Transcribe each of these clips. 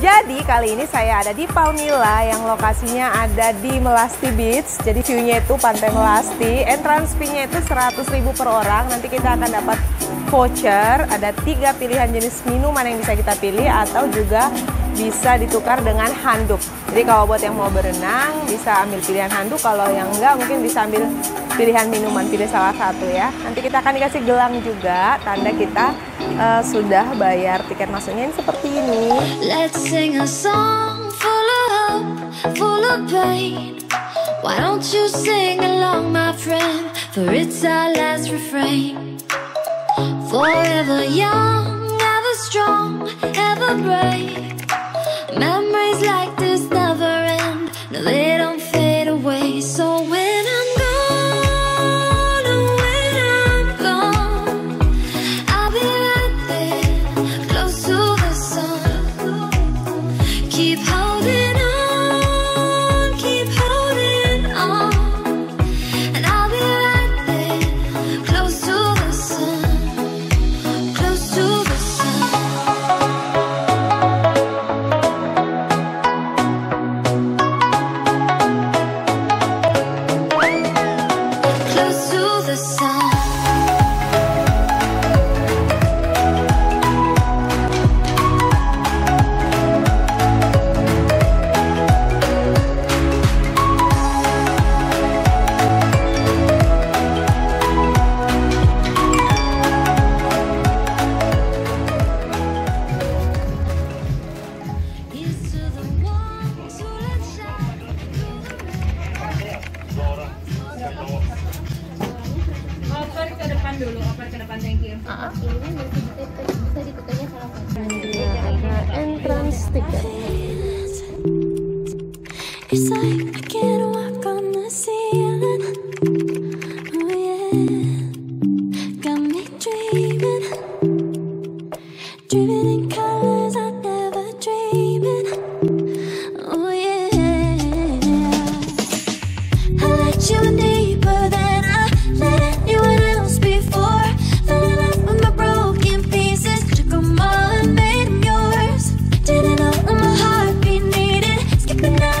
Jadi kali ini saya ada di Palmilla yang lokasinya ada di Melasti Beach. Jadi view-nya itu Pantai Melasti, entrance fee-nya itu 100.000 per orang. Nanti kita akan dapat voucher, ada 3 pilihan jenis minuman yang bisa kita pilih atau juga bisa ditukar dengan handuk. Jadi kalau buat yang mau berenang bisa ambil pilihan handuk, kalau yang enggak mungkin bisa ambil pilihan minuman, pilih salah satu ya. Nanti kita akan dikasih gelang juga, tanda kita sudah bayar tiket masuknya, ini seperti ini. Let's sing a song full of hope, full of pain. Why don't you sing along, my friend, for it's our last refrain. Forever young, ever strong, ever brave. Memories like this never end. No, they don't fade away. So when I'm it's like I can't walk on the ceiling. Oh yeah, got me dreaming, dreaming in colors I never dreaming. Oh yeah, I let you in deeper than I let anyone else before. Fell in love with my broken pieces, took them all and made them yours. Didn't know that my heart be needed, skipping out.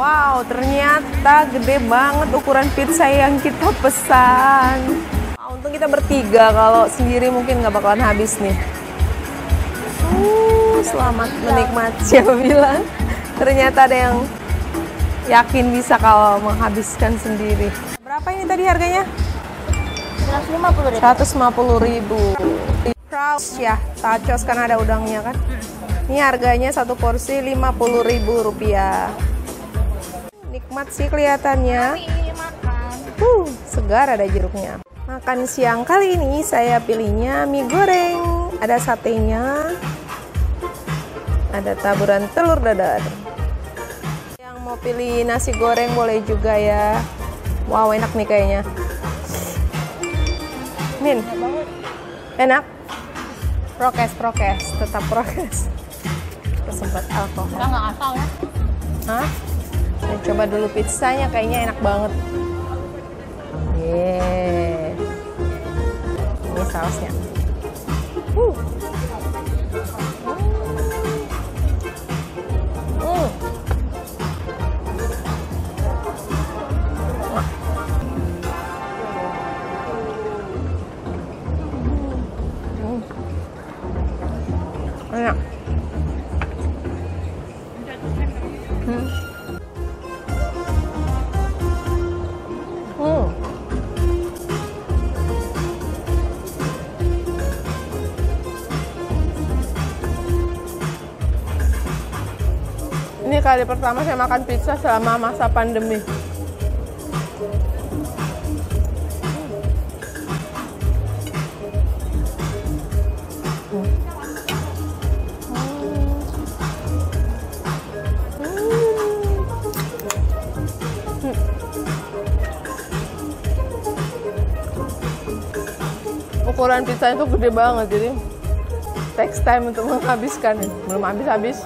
Wow, ternyata gede banget ukuran pizza yang kita pesan. Untung kita bertiga, kalau sendiri mungkin nggak bakalan habis nih. Selamat menikmati, siapa bilang. Ternyata ada yang yakin bisa kalau menghabiskan sendiri. Berapa ini tadi harganya? 150.000. Raus ya, tacos kan ada udangnya kan. Ini harganya satu porsi Rp50.000. Nikmat sih kelihatannya. Segar, ada jeruknya. Makan siang kali ini saya pilihnya mie goreng. Ada satenya, ada taburan telur dadar. Yang mau pilih nasi goreng boleh juga ya. Wow, enak nih kayaknya. Min, enak. Prokes, tetap prokes. Kesempat alkohol. Nggak asal ya? Hah? Nah, coba dulu pizzanya, kayaknya enak banget. Yeah. Ini sausnya. enak. Ini kali pertama saya makan pizza selama masa pandemi. Ukuran pizza itu gede banget, jadi takes time untuk menghabiskan. Belum habis-habis.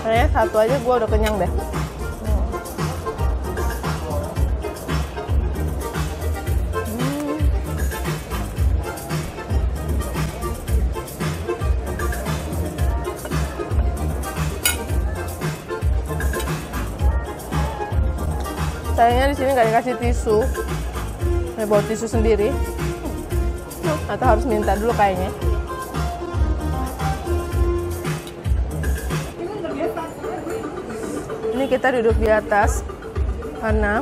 Kayaknya satu aja gue udah kenyang deh. Sayangnya di sini nggak dikasih tisu. Saya bawa tisu sendiri. Atau harus minta dulu kayaknya. Ini kita duduk di atas karena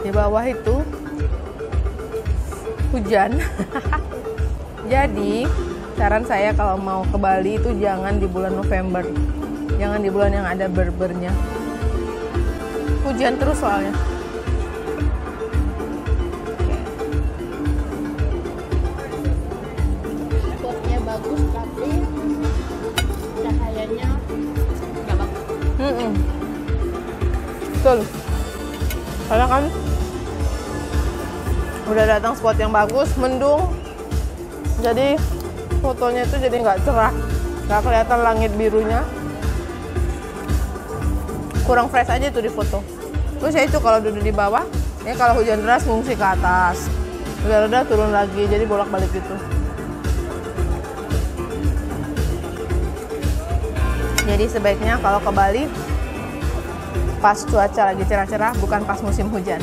di bawah itu hujan. Jadi saran saya kalau mau ke Bali itu jangan di bulan November, jangan di bulan yang ada berbernya. Hujan terus soalnya. Spotnya bagus tapi cahayanya nggak bagus. Betul. Karena kan udah datang spot yang bagus, mendung. Jadi fotonya itu jadi nggak cerah, nggak kelihatan langit birunya. Kurang fresh aja tuh di foto. Terus ya itu kalau duduk di bawah, ini kalau hujan deras ngungsi ke atas, udah turun lagi, jadi bolak-balik gitu. Jadi sebaiknya kalau ke Bali pas cuaca lagi cerah-cerah, bukan pas musim hujan.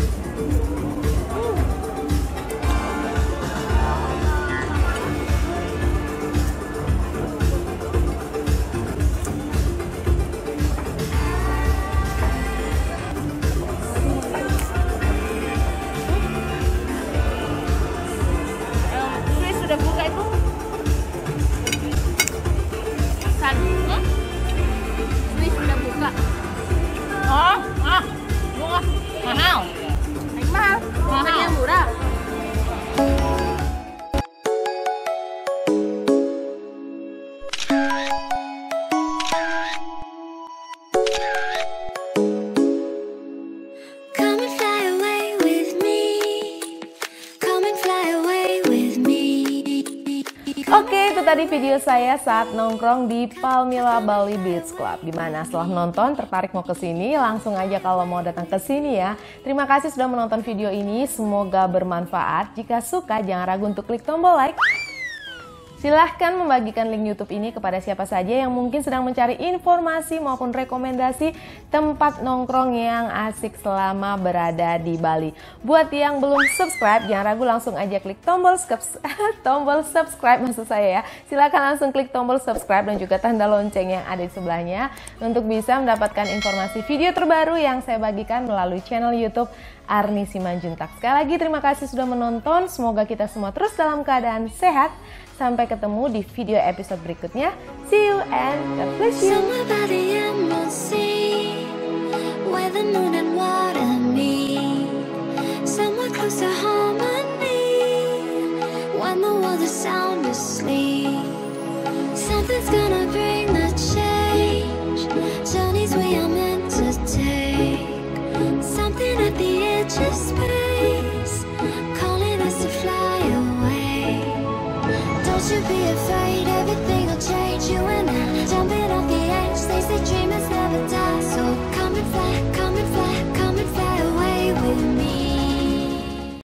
Oke, itu tadi video saya saat nongkrong di Palmilla Bali Beach Club. Dimana setelah nonton tertarik mau kesini, langsung aja kalau mau datang ke sini ya. Terima kasih sudah menonton video ini, semoga bermanfaat. Jika suka jangan ragu untuk klik tombol like. Silahkan membagikan link YouTube ini kepada siapa saja yang mungkin sedang mencari informasi maupun rekomendasi tempat nongkrong yang asik selama berada di Bali. Buat yang belum subscribe, jangan ragu langsung aja klik tombol subscribe maksud saya ya. Silahkan langsung klik tombol subscribe dan juga tanda lonceng yang ada di sebelahnya untuk bisa mendapatkan informasi video terbaru yang saya bagikan melalui channel YouTube Arnie Simanjuntak. Sekali lagi terima kasih sudah menonton, semoga kita semua terus dalam keadaan sehat. Sampai ketemu di video episode berikutnya. See you and God bless you. Don't you be afraid, everything will change, you and I. Jumping off the edge, they say dreamers never die. So come and fly, come and fly, come and fly away with me.